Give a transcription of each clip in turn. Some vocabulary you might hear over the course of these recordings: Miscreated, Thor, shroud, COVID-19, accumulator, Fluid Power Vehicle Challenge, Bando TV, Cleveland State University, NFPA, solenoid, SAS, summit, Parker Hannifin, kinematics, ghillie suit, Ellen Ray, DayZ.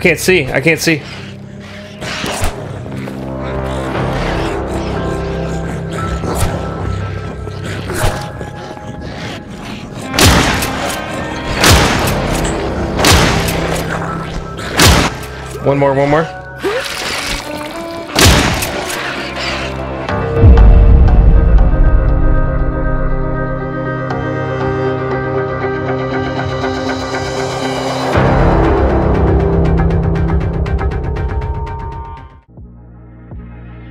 can't see. I can't see. One more, one more.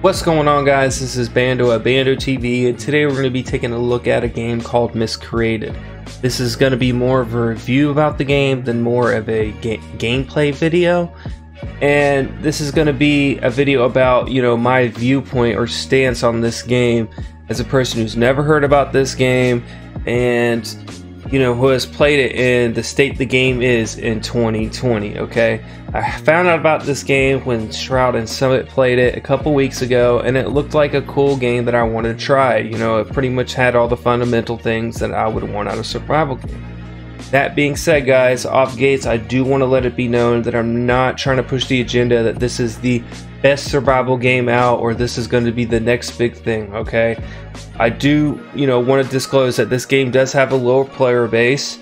What's going on, guys? This is Bando at Bando TV, and today we're going to be taking a look at a game called Miscreated. This is going to be more of a review about the game than more of a gameplay video. And this is going to be a video about, you know, my viewpoint or stance on this game as a person who's never heard about this game and, you know, who has played it in the state the game is in 2020, okay? I found out about this game when Shroud and Summit played it a couple weeks ago, and it looked like a cool game that I wanted to try. You know, it pretty much had all the fundamental things that I would want out of a survival game. That being said, guys, off gates, I do want to let it be known that I'm not trying to push the agenda that this is the best survival game out or this is going to be the next big thing, okay? I do, you know, want to disclose that this game does have a lower player base,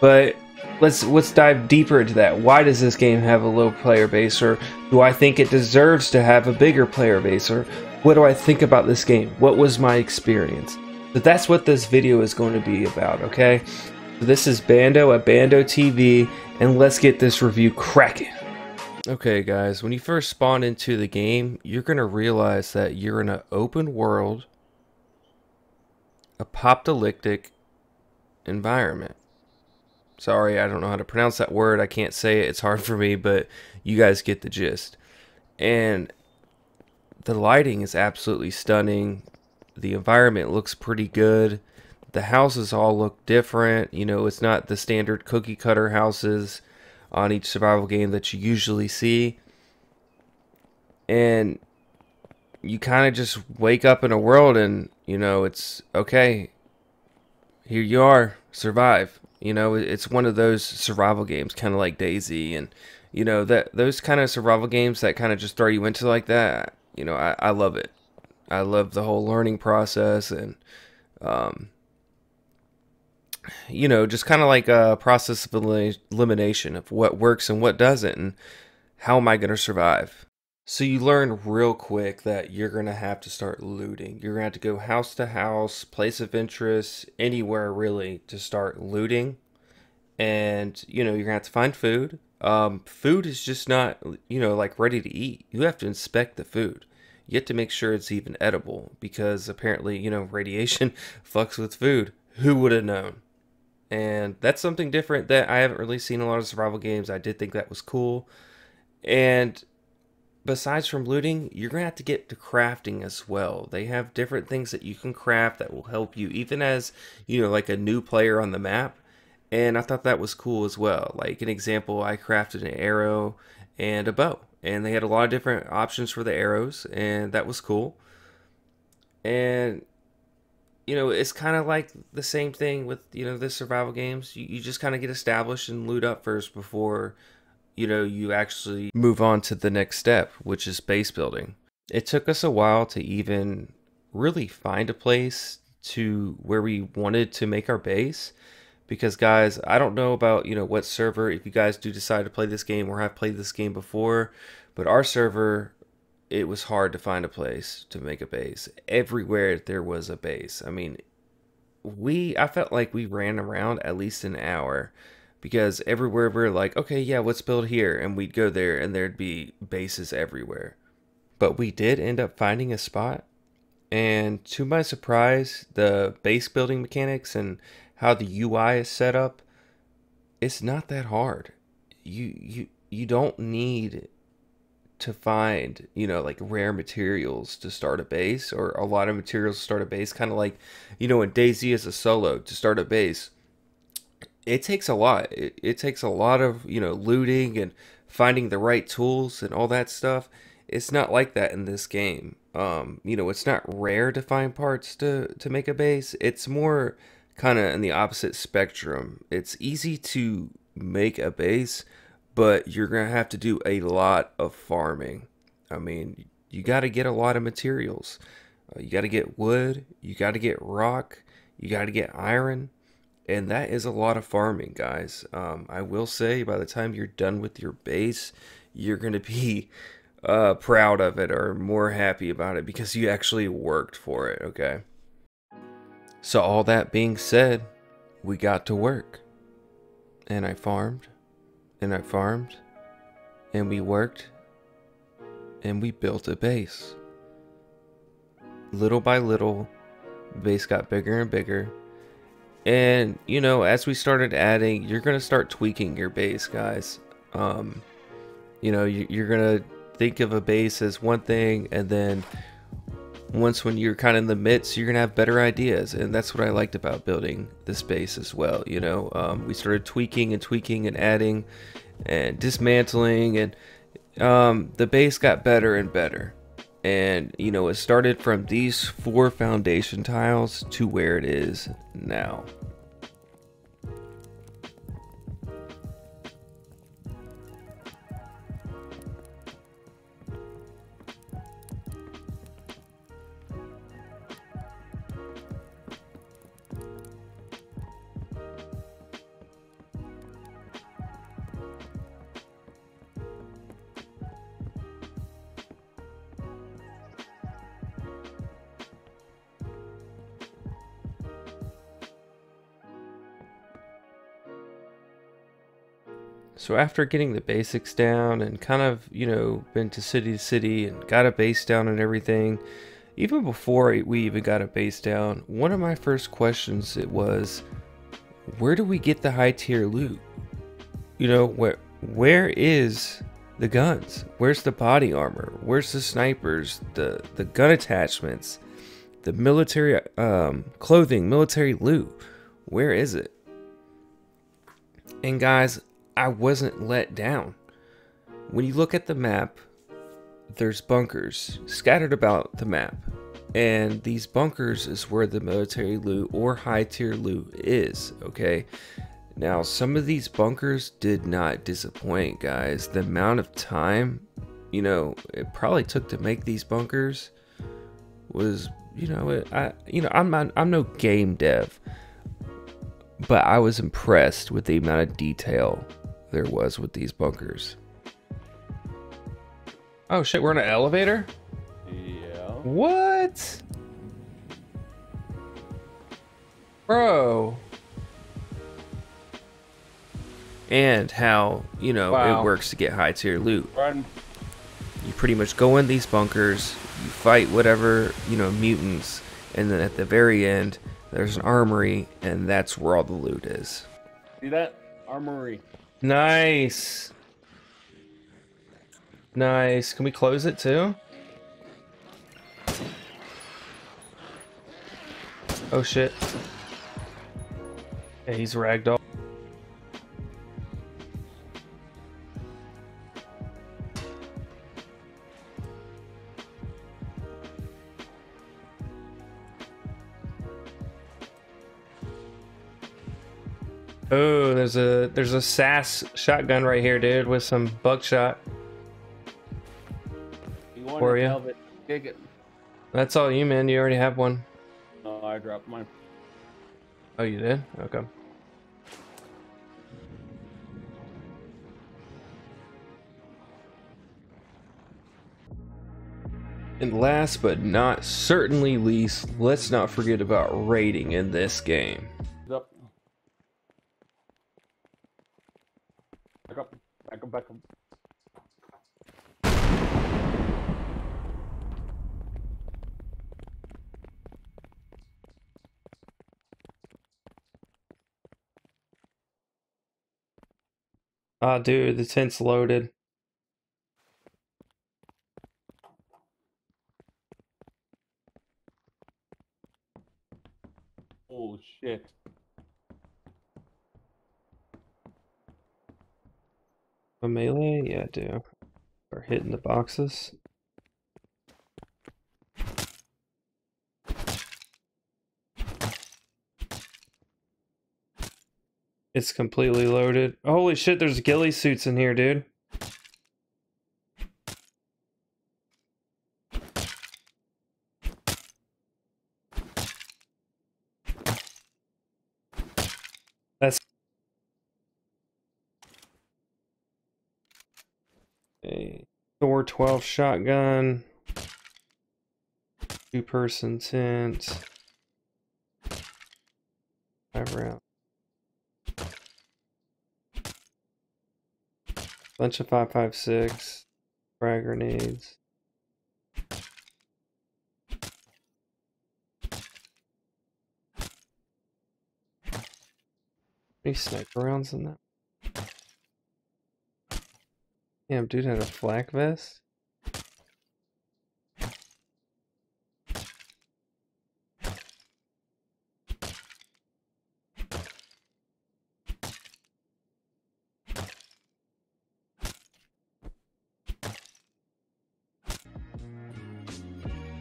but let's dive deeper into that. Why does this game have a low player base, or do I think it deserves to have a bigger player base, or what do I think about this game? What was my experience? But that's what this video is going to be about, okay? This is Bando at Bando TV, and let's get this review cracking. Okay, guys, when you first spawn into the game, you're going to realize that you're in an open world, apocalyptic environment. Sorry, I don't know how to pronounce that word. I can't say it. It's hard for me, but you guys get the gist. And the lighting is absolutely stunning. The environment looks pretty good. The houses all look different. You know, it's not the standard cookie cutter houses on each survival game that you usually see. And you kind of just wake up in a world and, you know, it's okay. Here you are, survive. You know, it's one of those survival games, kind of like DayZ, and, you know, that those kind of survival games that kind of just throw you into like that. You know, I love it. I love the whole learning process and, you know, just kind of like a process of elimination of what works and what doesn't, and how am I going to survive? So you learn real quick that you're going to have to start looting. You're going to have to go house to house, place of interest, anywhere really to start looting. And, you know, you're going to have to find food. Food is just not, you know, like ready to eat. You have to inspect the food. You have to make sure it's even edible, because apparently, you know, radiation fucks with food. Who would have known? And that's something different that I haven't really seen a lot of survival games. I did think that was cool. And besides from looting, you're going to have to get to crafting as well. They have different things that you can craft that will help you, even as, you know, like a new player on the map. And I thought that was cool as well. Like an example, I crafted an arrow and a bow. And they had a lot of different options for the arrows, and that was cool. And, you know, it's kind of like the same thing with, you know, the survival games. You just kind of get established and loot up first before, you know, you actually move on to the next step, which is base building. It took us a while to even really find a place to where we wanted to make our base. Because, guys, I don't know about, you know, what server, if you guys do decide to play this game or have played this game before, but our server, it was hard to find a place to make a base. Everywhere there was a base. I mean, I felt like we ran around at least an hour, because everywhere we were like, okay, yeah, let's build here. And we'd go there and there'd be bases everywhere. But we did end up finding a spot. And to my surprise, the base building mechanics and how the UI is set up, it's not that hard. You don't need to find, you know, like rare materials to start a base, or a lot of materials to start a base, kind of like, you know, in DayZ as a solo to start a base. It takes a lot. It takes a lot of, you know, looting and finding the right tools and all that stuff. It's not like that in this game. You know, it's not rare to find parts to make a base. It's more kind of in the opposite spectrum. It's easy to make a base, but you're going to have to do a lot of farming. I mean, you got to get a lot of materials. You got to get wood, you got to get rock, you got to get iron, and that is a lot of farming, guys. I will say, by the time you're done with your base, you're going to be proud of it or more happy about it because you actually worked for it, okay? So all that being said, we got to work. And I farmed, and I farmed, and we worked, and we built a base. Little by little, the base got bigger and bigger. And, you know, as we started adding, you're going to start tweaking your base, guys. You know, you're going to think of a base as one thing, and then when you're kind of in the midst, you're going to have better ideas. And that's what I liked about building this base as well. You know, we started tweaking and adding and dismantling, and the base got better and better. And, you know, it started from these 4 foundation tiles to where it is now. So after getting the basics down and kind of, you know, been to city and got a base down and everything, even before we even got a base down, one of my first questions, it was, where do we get the high tier loot? You know, where is the guns? Where's the body armor? Where's the snipers, the gun attachments, the military clothing, military loot? Where is it? And guys, I wasn't let down. When you look at the map, there's bunkers scattered about the map, and these bunkers is where the military loot or high tier loot is, okay? Now, some of these bunkers did not disappoint, guys. The amount of time, you know, it probably took to make these bunkers was, you know, I'm no game dev, but I was impressed with the amount of detail there was with these bunkers. Oh shit, we're in an elevator? Yeah. What? Bro. And how, you know, it works to get high tier loot. Run. You pretty much go in these bunkers, you fight whatever, you know, mutants, and then at the very end, there's an armory, and that's where all the loot is. See that? Armory. Nice. Nice. Can we close it too? Oh shit. Yeah, he's ragdoll. Oh, there's a SAS shotgun right here, dude, with some buckshot. You want to help it? Kick it. That's all you, man. You already have one. No, I dropped mine. Oh, you did? Okay. And last but not certainly least, let's not forget about raiding in this game. Back up. Ah, dude, the tent's loaded. Oh shit. A melee? Yeah, I do. Or hitting the boxes. It's completely loaded. Holy shit, there's ghillie suits in here, dude. That's... a Thor 12 shotgun. 2-person tent. 5 rounds. Bunch of 5.56, frag grenades. Any sniper rounds in that? Damn, dude had a flak vest.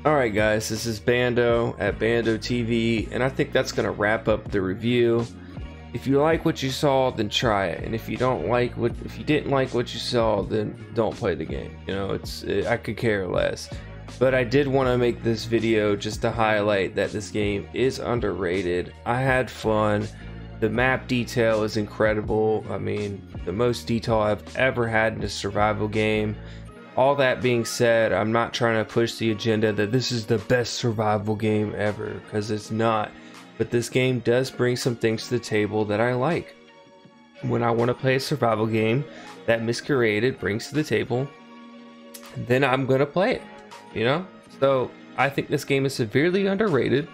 Alright guys, this is Bando at Bando TV, and I think that's going to wrap up the review. If you like what you saw, then try it, and if you don't like what, if you didn't like what you saw, then don't play the game. You know, I could care less. But I did want to make this video just to highlight that this game is underrated. I had fun. The map detail is incredible. I mean, the most detail I've ever had in a survival game. All that being said, I'm not trying to push the agenda that this is the best survival game ever, because it's not. But this game does bring some things to the table that I like. When I want to play a survival game that Miscreated brings to the table, then I'm going to play it, you know? So I think this game is severely underrated.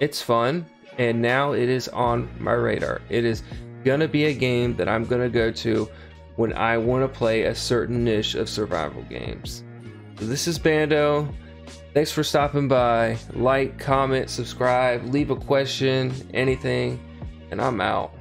It's fun, and now it is on my radar. It is going to be a game that I'm going to go to when I want to play a certain niche of survival games. So this is Bando. Thanks for stopping by. Like, comment, subscribe, leave a question, anything, and I'm out.